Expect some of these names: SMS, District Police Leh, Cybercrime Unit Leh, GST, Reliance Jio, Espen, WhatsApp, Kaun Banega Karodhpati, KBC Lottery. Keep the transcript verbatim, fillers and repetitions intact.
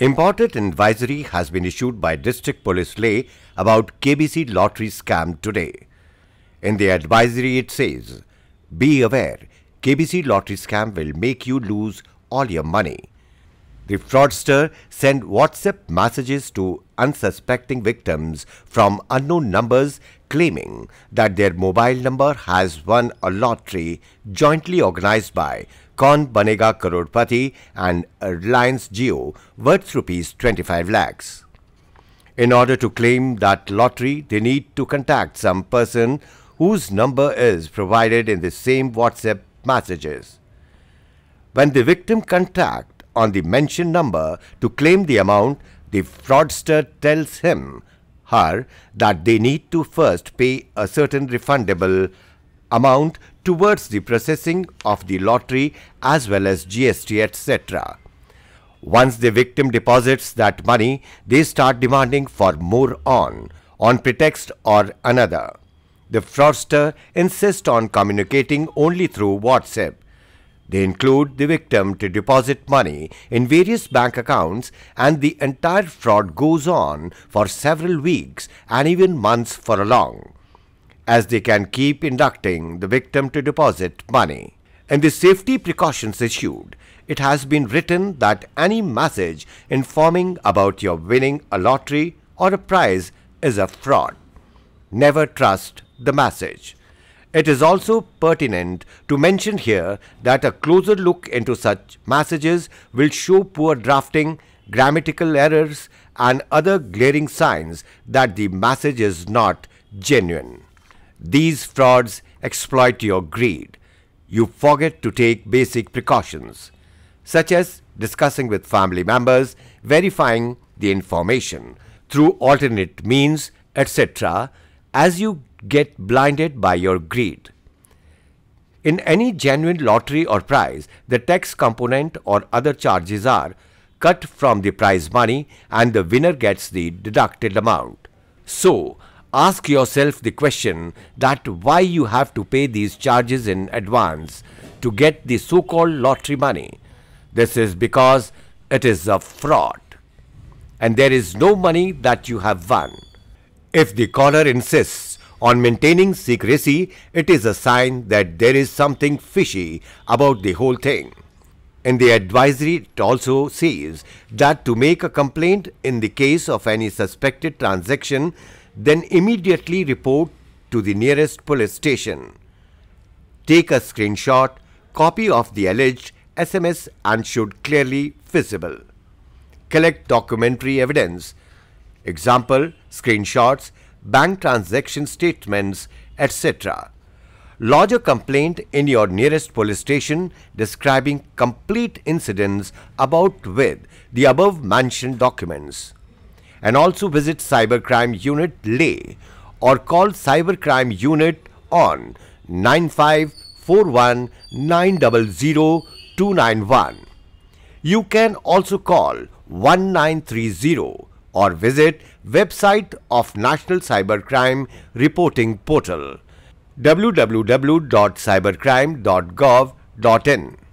Important advisory has been issued by District Police Leh about K B C lottery scam today. In the advisory it says, be aware, K B C lottery scam will make you lose all your money. The fraudster sent WhatsApp messages to unsuspecting victims from unknown numbers claiming that their mobile number has won a lottery jointly organized by Kaun Banega Karodhpati and Reliance Jio worth rupees twenty-five lakhs. In order to claim that lottery, they need to contact some person whose number is provided in the same WhatsApp messages. When the victim contacts on the mentioned number to claim the amount, the fraudster tells him, her, that they need to first pay a certain refundable amount towards the processing of the lottery as well as G S T et cetera. Once the victim deposits that money, they start demanding for more on, on pretext or another. The fraudster insists on communicating only through WhatsApp. They include the victim to deposit money in various bank accounts, and the entire fraud goes on for several weeks and even months for long, as they can keep inducting the victim to deposit money. In the safety precautions issued, it has been written that any message informing about your winning a lottery or a prize is a fraud. Never trust the message. It is also pertinent to mention here that a closer look into such messages will show poor drafting, grammatical errors and other glaring signs that the message is not genuine. These frauds exploit your greed. You forget to take basic precautions, such as discussing with family members, verifying the information through alternate means, et cetera, as you get blinded by your greed. In any genuine lottery or prize, the tax component or other charges are cut from the prize money and the winner gets the deducted amount. So, ask yourself the question that why you have to pay these charges in advance to get the so-called lottery money. This is because it is a fraud and there is no money that you have won. If the caller insists on maintaining secrecy, it is a sign that there is something fishy about the whole thing. In the advisory, it also says that to make a complaint in the case of any suspected transaction, then immediately report to the nearest police station. Take a screenshot, copy of the alleged S M S and should clearly visible. Collect documentary evidence, example, screenshots, bank transaction statements, et cetera. Lodge a complaint in your nearest police station describing complete incidents about with the above mentioned documents. And also visit Cybercrime Unit Leh or call Cybercrime Unit on nine five four one nine zero zero two nine one. You can also call one nine three zero. Or visit website of National Cybercrime Reporting Portal w w w dot cybercrime dot gov dot in.